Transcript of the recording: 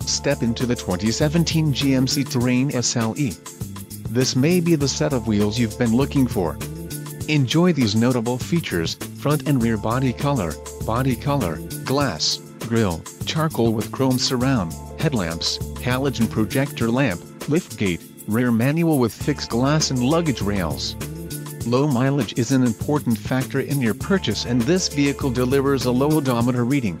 Step into the 2017 GMC Terrain SLE. This may be the set of wheels you've been looking for. Enjoy these notable features: front and rear body color, glass, grille, charcoal with chrome surround, headlamps, halogen projector lamp, liftgate, rear manual with fixed glass and luggage rails. Low mileage is an important factor in your purchase, and this vehicle delivers a low odometer reading.